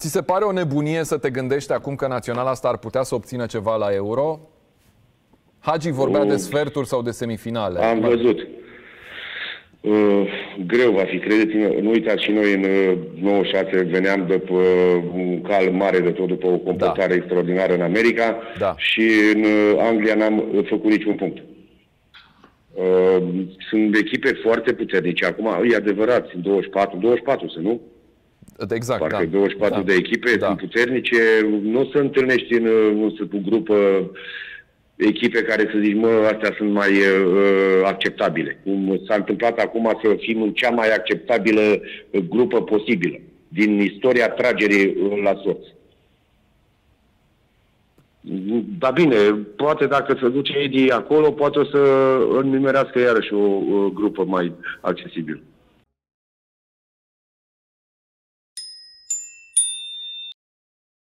Ți se pare o nebunie să te gândești acum că naționala asta ar putea să obțină ceva la Euro? Hagi vorbea de sferturi sau de semifinale. Am văzut. Greu va fi, credeți-mă. Nu uitați, și noi în 96 veneam după un cal mare de tot, după o completare extraordinară în America, și în Anglia n-am făcut niciun punct. Sunt echipe foarte puternice. Acum, e adevărat, sunt 24, să nu? Exact, parcă 24 de echipe sunt puternice. Nu o să întâlnești în un grup echipe care să zici, mă, astea sunt mai acceptabile. Cum s-a întâmplat acum să fim în cea mai acceptabilă grupă posibilă din istoria tragerii la sorți. Dar bine, poate dacă se duce Eddie acolo, poate o să înumerească iarăși o grupă mai accesibilă.